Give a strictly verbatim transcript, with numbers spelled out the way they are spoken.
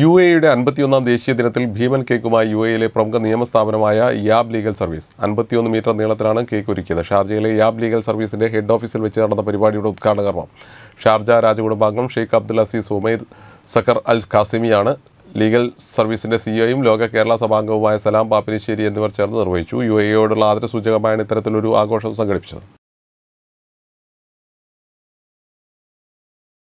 യുഎഇയുടെ അൻപത്തിയൊന്നാം ദേശീയ ദിനത്തിൽ ഭീമൻ കേക്കുമായി യുഎഇയിലെ പ്രമുഖ നിയമ സ്ഥാപനമായ യാബ് ലീഗൽ സർവീസ് അൻപത്തിയൊന്ന് മീറ്റർ നീളത്തിലാണ് കേക്ക് ഒരുക്കിയത്. ഷാർജയിലെ യാബ് ലീഗൽ സർവീസിൻ്റെ ഹെഡ് ഓഫീസിൽ വെച്ച് നടന്ന പരിപാടിയുടെ ഉദ്ഘാടന കർമ്മം ഷാർജ രാജകുടുംബാംഗം Sheikh Abdul Aziz Umaid Saqr Al ഖാസിമിയാണ്. ലീഗൽ സർവീസിൻ്റെ സിഇഒയും ലോക കേരള സഭാംഗവുമായ സലാം പാപ്പിനിശ്ശേരി എന്നിവർ ചേർന്ന് നിർവഹിച്ചു. യുഎഇയോടുള്ള ആദരസൂചകമായാണ് ഇത്തരത്തിലൊരു ആഘോഷം സംഘടിപ്പിച്ചത്.